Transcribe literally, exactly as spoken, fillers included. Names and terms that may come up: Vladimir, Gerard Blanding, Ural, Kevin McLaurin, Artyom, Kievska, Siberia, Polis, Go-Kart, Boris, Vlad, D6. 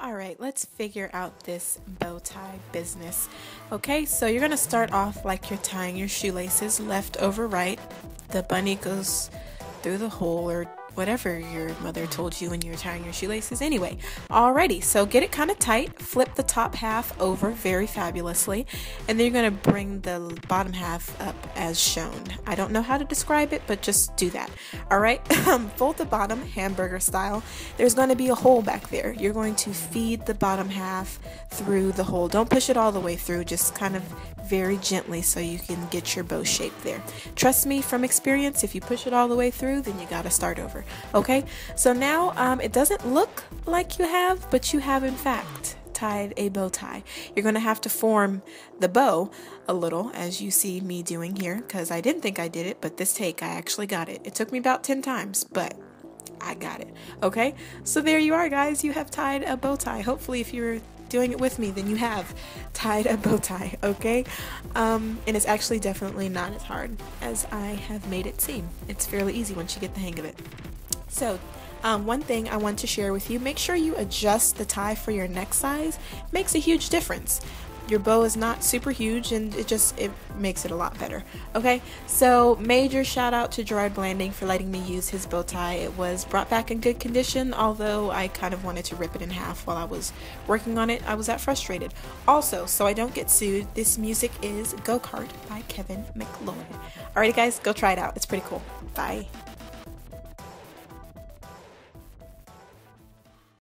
All right, let's figure out this bow tie business. Okay, so you're gonna start off like you're tying your shoelaces left over right. The bunny goes through the hole or whatever your mother told you when you were tying your shoelaces anyway. Alrighty, so get it kind of tight, flip the top half over very fabulously, and then you're gonna bring the bottom half up as shown. I don't know how to describe it, but just do that. All right, fold the bottom hamburger style. There's gonna be a hole back there. You're going to feed the bottom half through the hole. Don't push it all the way through, just kind of very gently so you can get your bow shape there. Trust me from experience, if you push it all the way through, then you gotta start over. Okay, so now um, it doesn't look like you have, but you have in fact tied a bow tie. You're gonna have to form the bow a little, as you see me doing here, because I didn't think I did it, but this take I actually got it. It took me about ten times, but I got it. Okay, so there you are, guys. You have tied a bow tie. Hopefully if you're doing it with me, then you have tied a bow tie. Okay, um, and it's actually definitely not as hard as I have made it seem. It's fairly easy once you get the hang of it. So um, one thing I want to share with you, make sure you adjust the tie for your neck size. It makes a huge difference. Your bow is not super huge, and it just it makes it a lot better. Okay, so major shout out to Gerard Blanding for letting me use his bow tie. It was brought back in good condition, although I kind of wanted to rip it in half while I was working on it. I was that frustrated. Also, so I don't get sued, this music is Go-Kart by Kevin McLaurin. Alrighty guys, go try it out. It's pretty cool. Bye.